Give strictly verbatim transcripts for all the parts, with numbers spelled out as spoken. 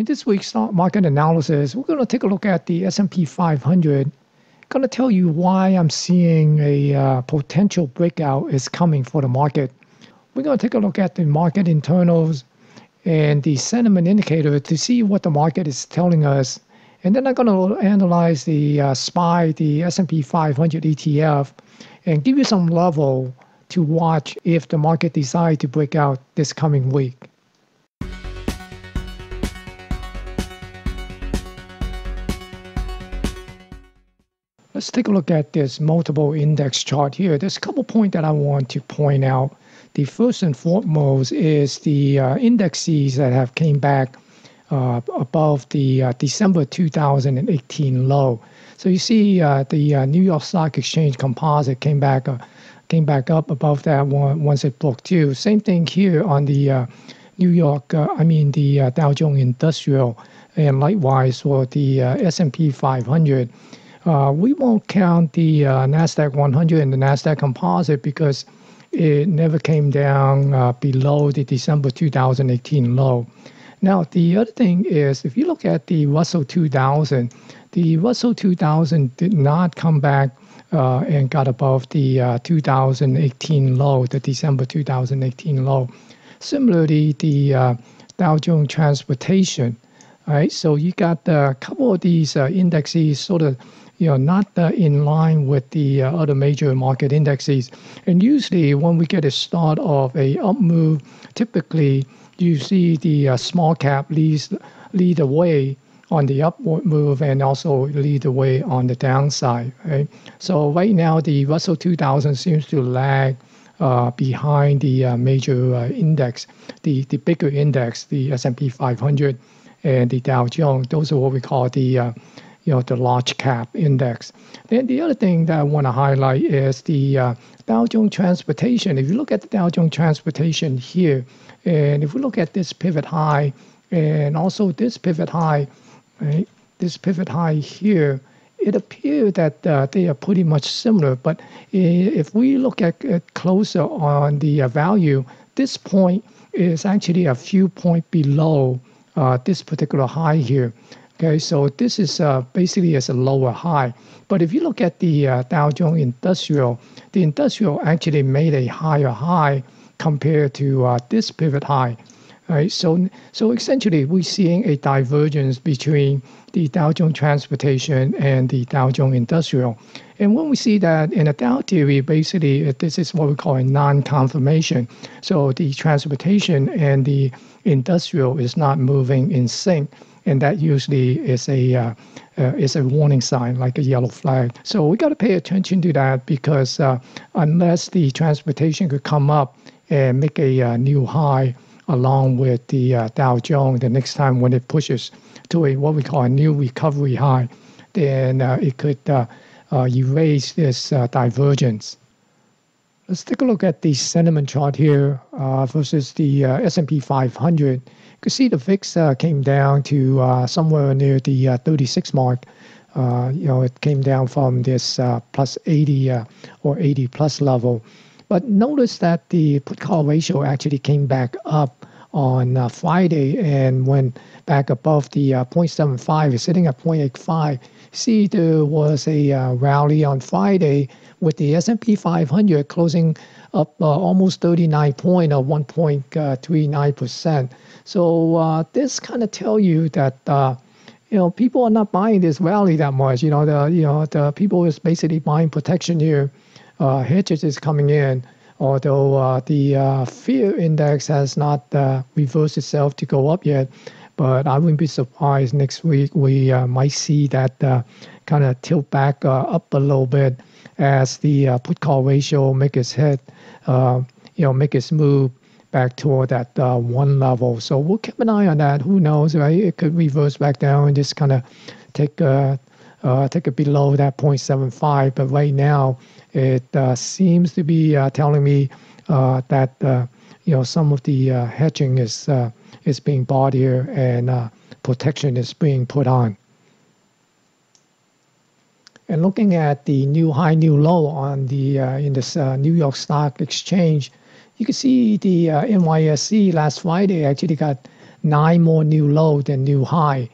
In this week's stock market analysis, we're going to take a look at the S and P five hundred. Going to tell you why I'm seeing a uh, potential breakout is coming for the market. We're going to take a look at the market internals and the sentiment indicator to see what the market is telling us. And then I'm going to analyze the uh, S P Y, the S and P five hundred E T F, and give you some level to watch if the market decides to break out this coming week. Let's take a look at this multiple index chart here. There's a couple points that I want to point out. The first and foremost is the uh, indices that have came back uh, above the uh, December two thousand eighteen low. So you see uh, the uh, New York Stock Exchange Composite came back, uh, came back up above that one once it broke through. Same thing here on the uh, New York, uh, I mean the uh, Dow Jones Industrial, and likewise for the uh, S and P five hundred. Uh, we won't count the uh, NASDAQ one hundred and the NASDAQ Composite because it never came down uh, below the December two thousand eighteen low. Now, the other thing is, if you look at the Russell two thousand, the Russell two thousand did not come back uh, and got above the uh, two thousand eighteen low, the December two thousand eighteen low. Similarly, the uh, Dow Jones Transportation, right? So you got a couple of these uh, indexes sort of you know, not uh, in line with the uh, other major market indexes. And usually when we get a start of a up move, typically you see the uh, small cap leads, lead the way on the upward move and also lead the way on the downside, right? So right now the Russell two thousand seems to lag uh, behind the uh, major uh, index, the, the bigger index, the S and P five hundred and the Dow Jones. Those are what we call the uh, you know, the large cap index. Then the other thing that I want to highlight is the uh, Dow Jones Transportation. If you look at the Dow Jones Transportation here, and if we look at this pivot high, and also this pivot high, right, this pivot high here, it appears that uh, they are pretty much similar. But if we look at it closer on the uh, value, this point is actually a few points below uh, this particular high here. Okay, so this is uh, basically as a lower high. But if you look at the uh, Dow Jones Industrial, the Industrial actually made a higher high compared to uh, this pivot high. Right? So, so essentially, we're seeing a divergence between the Dow Jones Transportation and the Dow Jones Industrial. And when we see that in a Dow theory, basically, this is what we call a non-confirmation. So the transportation and the industrial is not moving in sync. And that usually is a uh, uh, is a warning sign, like a yellow flag. So we got to pay attention to that because uh, unless the transportation could come up and make a uh, new high along with the uh, Dow Jones the next time when it pushes to a what we call a new recovery high, then uh, it could uh, uh, erase this uh, divergence. Let's take a look at the sentiment chart here uh, versus the uh, S and P five hundred. You can see the V I X uh, came down to uh, somewhere near the uh, thirty-six mark. Uh, you know, it came down from this uh, plus eighty uh, or eighty plus level. But notice that the put call ratio actually came back up on uh, Friday and went back above the uh, zero point seven five. It's sitting at zero point eight five. See, there was a uh, rally on Friday with the S and P five hundred closing up uh, almost thirty-nine point or one point three nine percent. So uh, this kind of tell you that uh, you know people are not buying this rally that much. You know the you know the people is basically buying protection here. Uh, hedges is coming in, although uh, the uh, fear index has not uh, reversed itself to go up yet. But I wouldn't be surprised next week we uh, might see that uh, kind of tilt back uh, up a little bit as the uh, put call ratio make its head, uh, you know, make its move back toward that uh, one level. So we'll keep an eye on that. Who knows, right? It could reverse back down and just kind of take uh, uh, take it below that zero point seven five. But right now, it uh, seems to be uh, telling me uh, that uh, you know some of the uh, hedging is. Uh, is being bought here and uh, protection is being put on. And looking at the new high, new low on the uh, in this uh, New York Stock Exchange, you can see the uh, N Y S E last Friday actually got nine more new low than new high.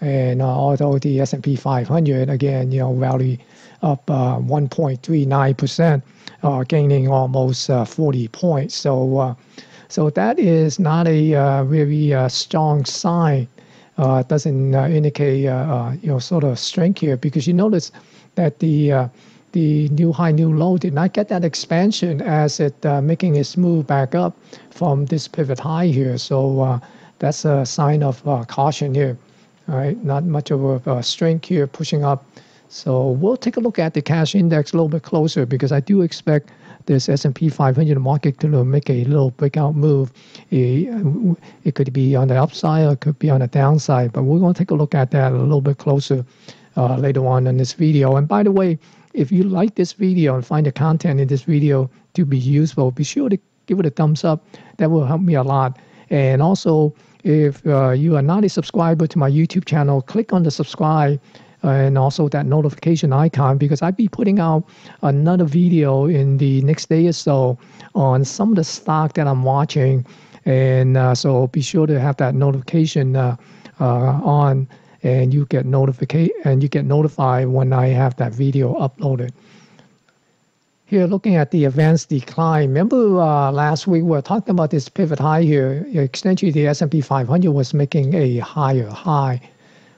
And uh, although the S and P five hundred, again, you know, rally up uh, one point three nine percent, uh, gaining almost uh, forty points. So, uh, so that is not a uh, really uh, strong sign. Uh, doesn't uh, indicate uh, uh, you know, sort of strength here, because you notice that the uh, the new high, new low did not get that expansion as it uh, making its move back up from this pivot high here. So uh, that's a sign of uh, caution here. All right, not much of a uh, strength here pushing up. So we'll take a look at the cash index a little bit closer, because I do expect this S and P five hundred market to make a little breakout move. It, it could be on the upside or it could be on the downside, but we're going to take a look at that a little bit closer uh, later on in this video. And by the way, if you like this video and find the content in this video to be useful, be sure to give it a thumbs up. That will help me a lot. And also, if uh, you are not a subscriber to my YouTube channel, click on the subscribe Uh, and also that notification icon, because I'll be putting out another video in the next day or so on some of the stock that I'm watching. And uh, so be sure to have that notification uh, uh, on, and you get notified and you get notified when I have that video uploaded. Here, looking at the advanced decline, remember uh, last week we were talking about this pivot high here. Essentially, the S and P five hundred was making a higher high,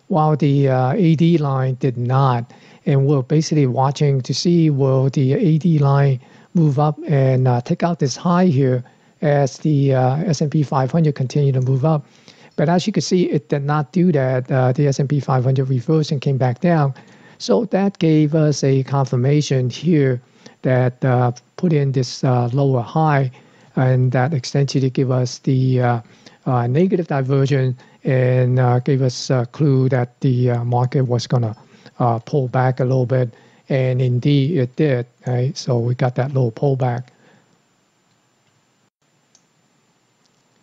while the uh, A D line did not. And we're basically watching to see, will the A D line move up and uh, take out this high here as the uh, S and P five hundred continue to move up. But as you can see, it did not do that. Uh, the S and P five hundred reversed and came back down. So that gave us a confirmation here that uh, put in this uh, lower high, and that essentially gave us the uh, uh, negative divergence, and uh, gave us a clue that the uh, market was going to uh, pull back a little bit. And indeed it did, right? So we got that little pullback.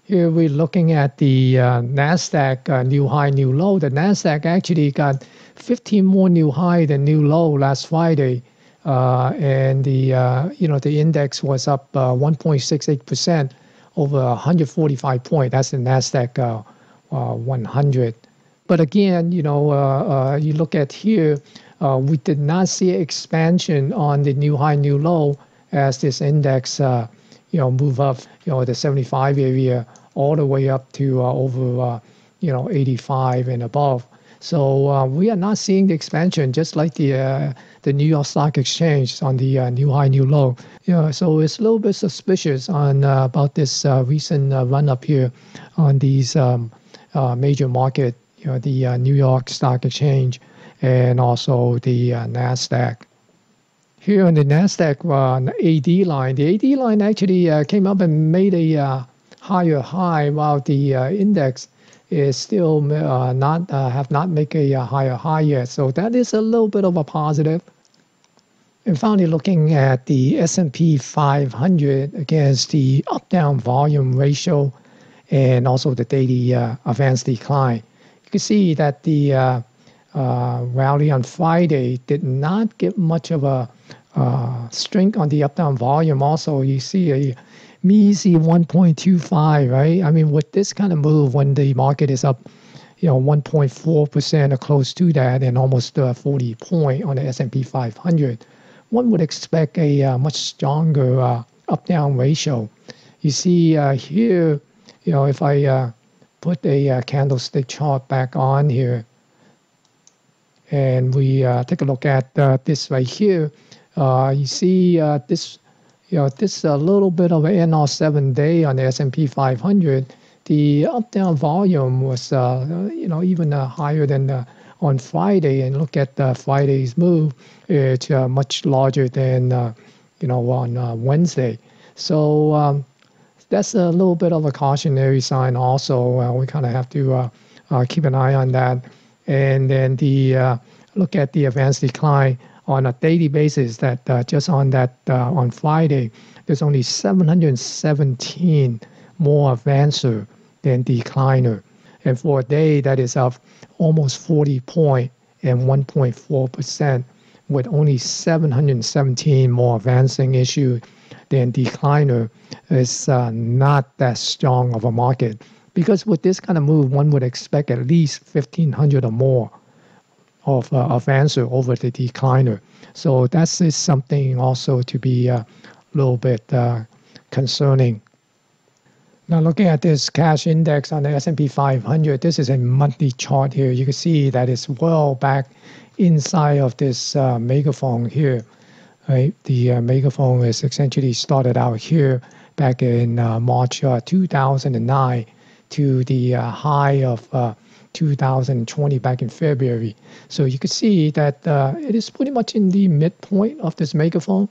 Here we're looking at the uh, NASDAQ uh, new high, new low. The NASDAQ actually got fifteen more new high than new low last Friday. Uh, and the, uh, you know, the index was up uh, one point six eight percent over one hundred forty-five points. That's the NASDAQ uh, Uh, one hundred. But again, you know, uh, uh, you look at here, uh, we did not see expansion on the new high, new low as this index, uh, you know, move up, you know, the seventy-five area all the way up to uh, over, uh, you know, eighty-five and above. So uh, we are not seeing the expansion, just like the uh, the New York Stock Exchange on the uh, new high, new low. You know, so it's a little bit suspicious on uh, about this uh, recent uh, run up here on these um, uh, major market, you know, the uh, New York Stock Exchange and also the uh, NASDAQ. Here on the NASDAQ uh, A D line, the A D line actually uh, came up and made a uh, higher high, while the uh, index is still uh, not uh, have not make a uh, higher high yet. So that is a little bit of a positive. And finally, looking at the S and P five hundred against the up-down volume ratio and also the daily uh, advanced decline, you can see that the uh, uh, rally on Friday did not get much of a uh, strength on the up-down volume. Also, you see a measly one point two five, right? I mean, with this kind of move, when the market is up, you know, one point four percent or close to that, and almost uh, forty point on the S and P five hundred, one would expect a uh, much stronger uh, up-down ratio. You see uh, here, you know, if I uh, put a uh, candlestick chart back on here, and we uh, take a look at uh, this right here, uh, you see uh, this. You know, this a little bit of an N R seven day on the S and P five hundred. The up-down volume was, uh, you know, even uh, higher than uh, on Friday. And look at uh, Friday's move; it's uh, much larger than, uh, you know, on uh, Wednesday. So um, that's a little bit of a cautionary sign. Also, uh, we kind of have to uh, uh, keep an eye on that. And then the uh, look at the advanced decline on a daily basis, that uh, just on that uh, on Friday, there's only seven hundred seventeen more advancer than decliner, and for a day that is up almost forty point and one point four percent, with only seven hundred seventeen more advancing issue than decliner. It's uh, not that strong of a market. because with this kind of move, one would expect at least fifteen hundred or more of, uh, of answer over the decliner. So that's is something also to be a little bit uh, concerning. Now looking at this cash index on the S and P five hundred, this is a monthly chart here. You can see that it's well back inside of this uh, megaphone here. Right? The uh, megaphone is essentially started out here back in uh, March uh, two thousand nine to the uh, high of uh, two thousand twenty back in February. So you can see that uh, it is pretty much in the midpoint of this megaphone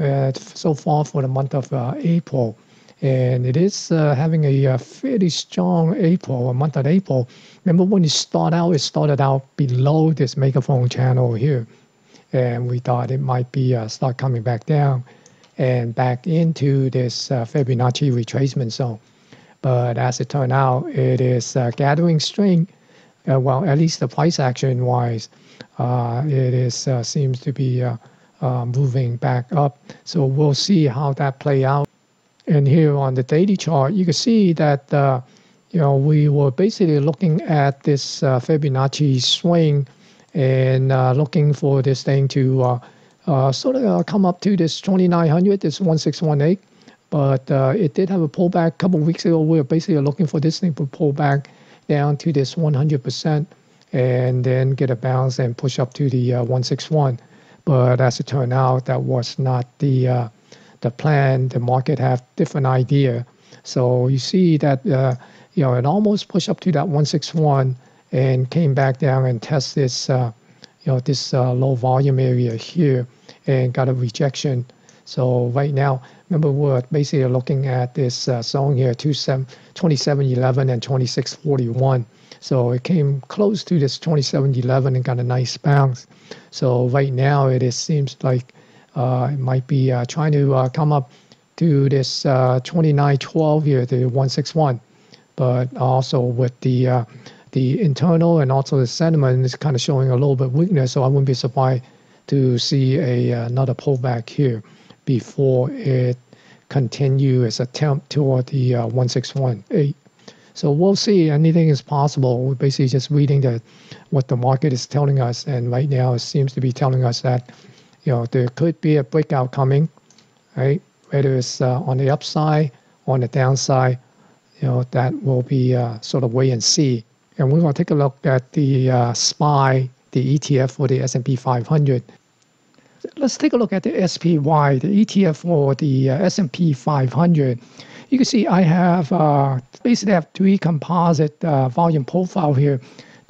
uh, so far for the month of uh, April. And it is uh, having a, a fairly strong April, a month of April. Remember when it started out, it started out below this megaphone channel here. And we thought it might be uh, start coming back down and back into this uh, Fibonacci retracement zone. But as it turned out, it is uh, gathering strength. Uh, well, at least the price action wise, uh, it is uh, seems to be uh, uh, moving back up. So we'll see how that play out. And here on the daily chart, you can see that uh, you know we were basically looking at this uh, Fibonacci swing and uh, looking for this thing to uh, uh, sort of uh, come up to this twenty-nine hundred, this one six one eight. But uh, it did have a pullback a couple of weeks ago. We were basically looking for this thing to pull back down to this one hundred percent and then get a bounce and push up to the uh, one sixty-one. But as it turned out, that was not the uh, the plan. The market have different idea. So you see that uh, you know it almost pushed up to that one sixty-one and came back down and test this uh, you know this uh, low volume area here and got a rejection. So right now, remember we're basically looking at this uh, zone here, twenty-seven eleven and twenty-six forty-one. So it came close to this twenty-seven eleven and got a nice bounce. So right now it is, seems like Uh, it might be uh, trying to uh, come up to this uh, twenty-nine twelve here, the one sixty-one, but also with the uh, the internal and also the sentiment is kind of showing a little bit weakness. So I wouldn't be surprised to see a another pullback here before it continue its attempt toward the uh, one six one eight. So we'll see. Anything is possible. We're basically just reading the what the market is telling us, and right now it seems to be telling us that, you know, there could be a breakout coming, right? Whether it's uh, on the upside, on the downside, you know, that will be uh, sort of wait and see. And we're going to take a look at the uh, S P Y, the E T F for the S and P five hundred. Let's take a look at the S P Y, the E T F for the uh, S and P five hundred. You can see I have uh, basically have three composite uh, volume profile here.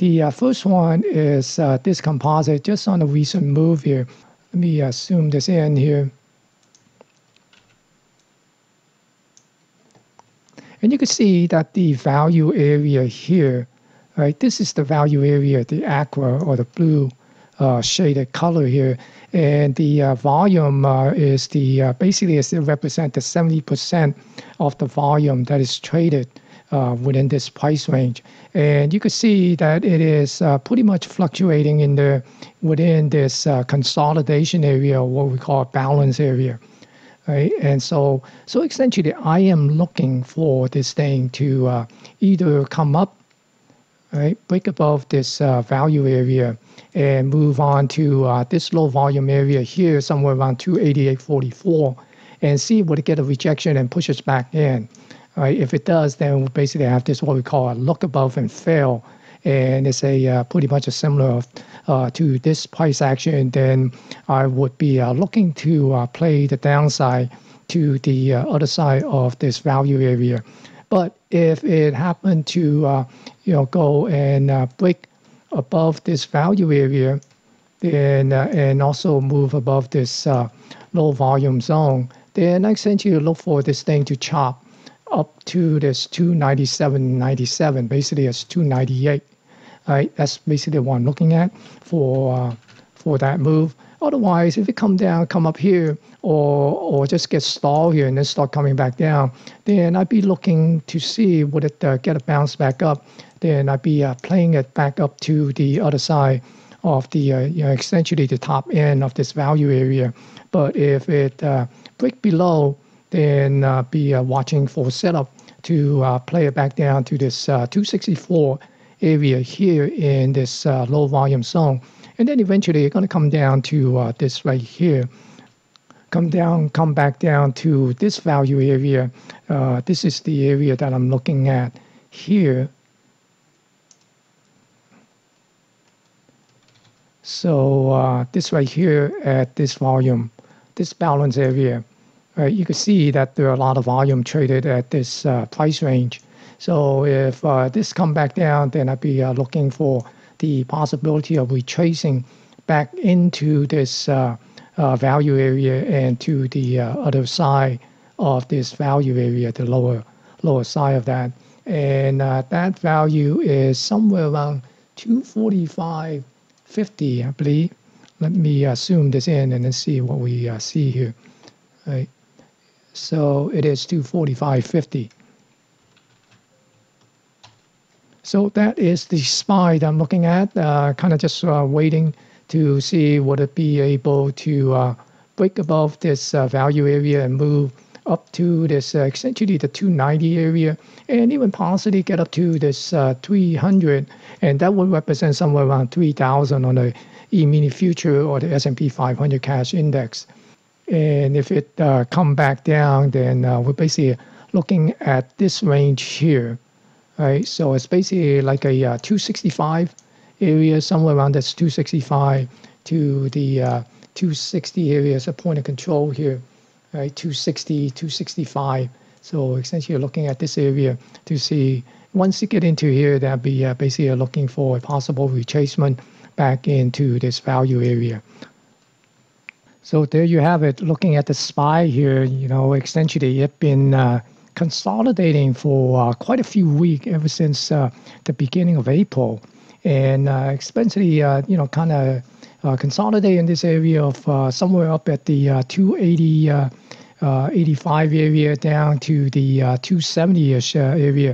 The uh, first one is uh, this composite just on a recent move here. Let me uh, zoom this in here. And you can see that the value area here, right? This is the value area, the aqua or the blue uh, shaded color here. And the uh, volume uh, is the, uh, basically is it represents the seventy percent of the volume that is traded uh, within this price range. And you can see that it is uh, pretty much fluctuating in the within this uh, consolidation area, or what we call a balance area, right? And so, so essentially, I am looking for this thing to uh, either come up, right, break above this uh, value area, and move on to uh, this low volume area here, somewhere around two eighty-eight forty-four, and see would it get a rejection and push us back in. Right, if it does, then we'll basically have this what we call a look above and fail, and it's a uh, pretty much a similar uh, to this price action. Then I would be uh, looking to uh, play the downside to the uh, other side of this value area. But if it happened to uh, you know go and uh, break above this value area, then uh, and also move above this uh, low volume zone, then I essentially look for this thing to chop up to this two ninety-seven ninety-seven, basically it's two ninety-eight, right? That's basically what I'm looking at for uh, for that move. Otherwise, if it come down, come up here, or or just get stalled here and then start coming back down, then I'd be looking to see would it uh, get a bounce back up. Then I'd be uh, playing it back up to the other side of the uh, you know, essentially the top end of this value area. But if it uh, break below, then uh, be uh, watching for setup to uh, play it back down to this uh, two sixty-four area here in this uh, low volume zone. And then eventually it's going to come down to uh, this right here. Come down, come back down to this value area. Uh, this is the area that I'm looking at here. So uh, this right here at this volume, this balance area, right? You can see that there are a lot of volume traded at this uh, price range. So if uh, this come back down, then I'd be uh, looking for the possibility of retracing back into this uh, Uh, value area and to the uh, other side of this value area, the lower lower side of that, and uh, that value is somewhere around two forty-five fifty, I believe. Let me uh, zoom this in and then see what we uh, see here. Right, so it is two forty-five fifty. So that is the S P Y that I'm looking at. Uh, kind of just uh, waiting to see would it be able to uh, break above this uh, value area and move up to this uh, essentially the two ninety area, and even possibly get up to this uh, three hundred, and that would represent somewhere around three thousand on the E-mini future or the S and P five hundred cash index. And if it uh, come back down, then uh, we're basically looking at this range here, right? So it's basically like a uh, two sixty-five area, somewhere around that's two sixty-five to the uh, two sixty area is a point of control here, right? two sixty, two sixty-five. So essentially looking at this area to see, once you get into here, that'd be uh, basically looking for a possible retracement back into this value area. So there you have it, looking at the S P Y here. You know, essentially it's been uh, consolidating for uh, quite a few weeks ever since uh, the beginning of April. And uh, especially, uh, you know, kind of uh, consolidate in this area of uh, somewhere up at the uh, two eighty, uh, uh, eighty-five area down to the uh, two seventy-ish uh, area.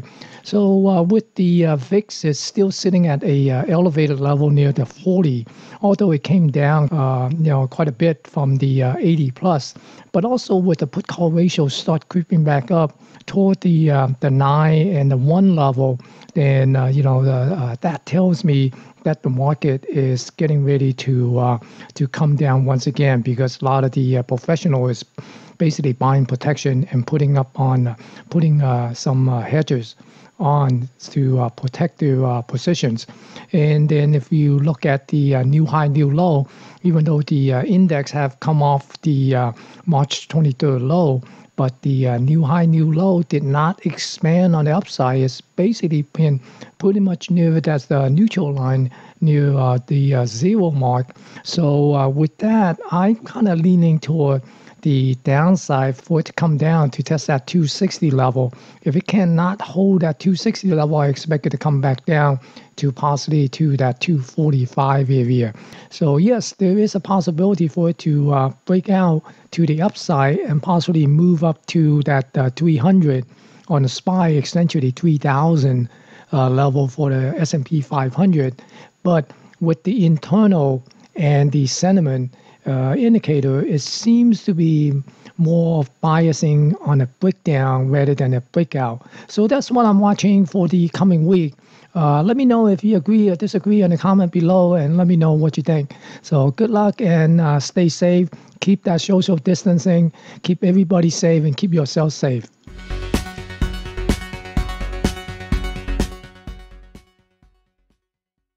So uh, with the uh, V I X, it's still sitting at a uh, elevated level near the forty, although it came down, uh, you know, quite a bit from the uh, eighty plus. But also with the put call ratio start creeping back up toward the uh, the nine and the one level, then uh, you know the, uh, that tells me that the market is getting ready to uh, to come down once again, because a lot of the uh, professional is basically buying protection and putting up on uh, putting uh, some uh, hedges on to uh, protect their uh, positions. And then if you look at the uh, new high, new low, even though the uh, index have come off the uh, March twenty-third low, but the uh, new high, new low did not expand on the upside. It's basically been pretty much near that's the neutral line, near uh, the uh, zero mark. So uh, with that, I'm kind of leaning toward the downside for it to come down to test that two sixty level. If it cannot hold that two sixty level, I expect it to come back down to possibly to that two forty-five area. So yes, there is a possibility for it to uh, break out to the upside and possibly move up to that uh, three hundred on the S P Y, essentially three thousand uh, level for the S and P five hundred. But with the internal and the sentiment Uh, indicator, it seems to be more biasing on a breakdown rather than a breakout. So that's what I'm watching for the coming week. Uh, let me know if you agree or disagree in the comment below, and let me know what you think. So good luck, and uh, stay safe. Keep that social distancing. Keep everybody safe and keep yourself safe.